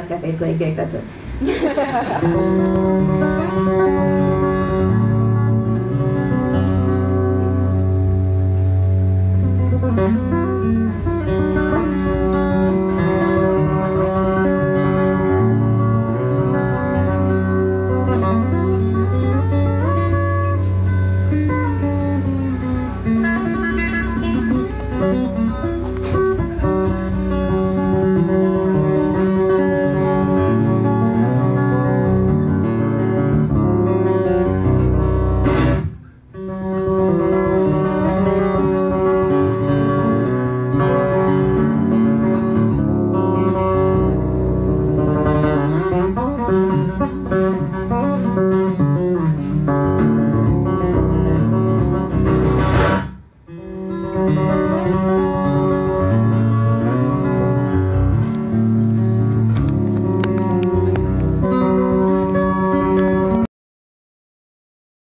last cafe, like that's it.